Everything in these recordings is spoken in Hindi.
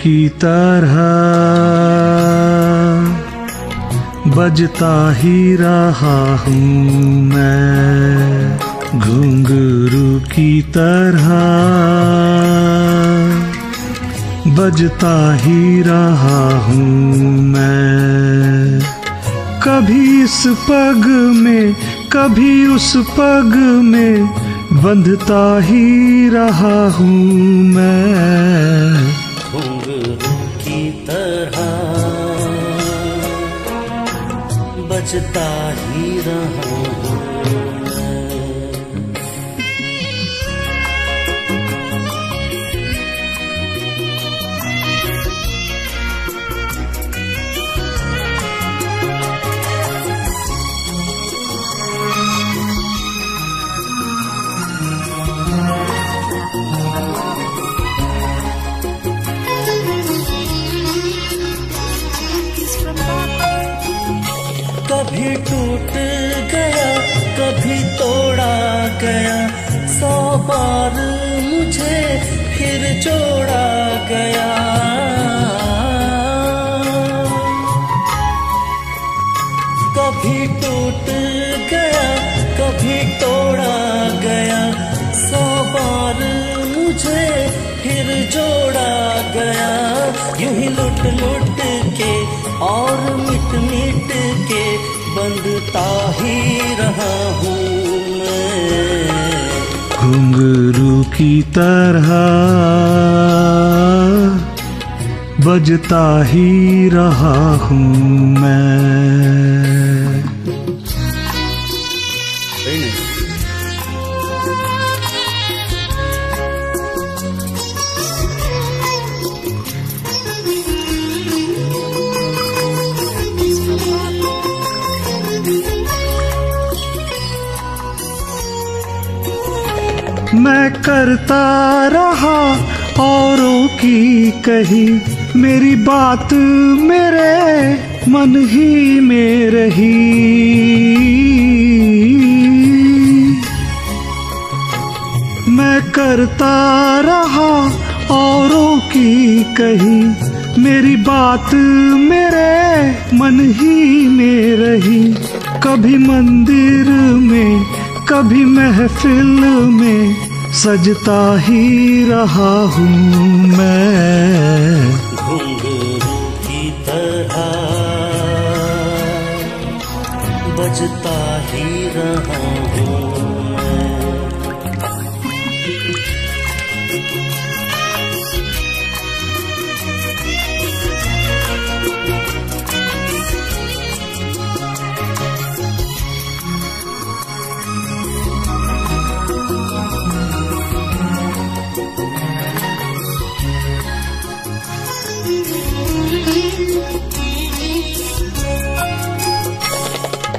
की तरह बजता ही रहा हूँ मैं, घुंघरू की तरह बजता ही रहा हूँ मैं। कभी इस पग में कभी उस पग में बंधता ही रहा हूँ मैं, घुंघरू की तरह बजता ही रहा हूँ। कभी टूट गया कभी तोड़ा गया, 100 बार मुझे फिर जोड़ा गया। कभी टूट गया कभी तोड़ा गया, 100 बार मुझे फिर जोड़ा गया। यूं ही लुट लुट के और मिट मिट के बंधता ही रहा हूँ मैं, घुंघरू की तरह बजता ही रहा हूँ मैं। मैं करता रहा औरों की कही, मेरी बात मेरे मन ही में रही। मैं करता रहा औरों की कही, मेरी बात मेरे मन ही में रही। कभी मंदिर में कभी महफिल में सजता ही रहा हूँ मैं, घुंघरू की तरह बजता ही रहा हूँ।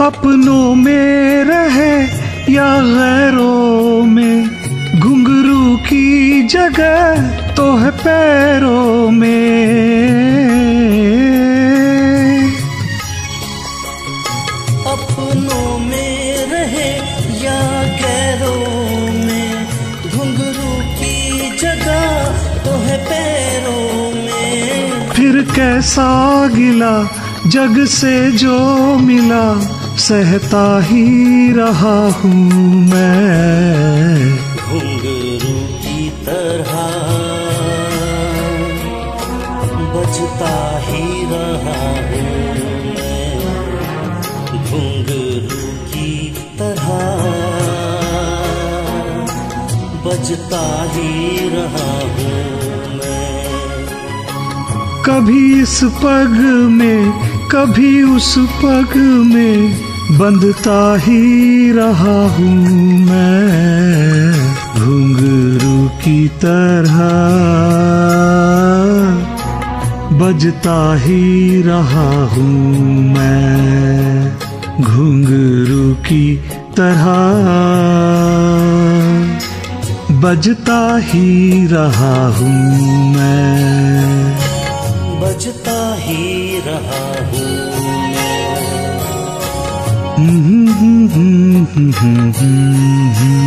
अपनों में रहे या गैरों में, घुंघरू की जगह तो है पैरों में। अपनों में रहे या गैरों में, घुंघरू की जगह तो है पैरों में। फिर कैसा गिला जग से जो मिला, सहता ही रहा हूँ मैं, घुंघरू की तरह बजता ही रहा हूँ मैं, घुंघरू की तरह बजता ही रहा हूँ मैं। कभी इस पग में कभी उस पग में बंधता ही रहा हूँ मैं, घुंघरू की तरह बजता ही रहा हूँ मैं, घुंघरू की तरह बजता ही रहा हूँ मैं, बजता ही रहा हूँ।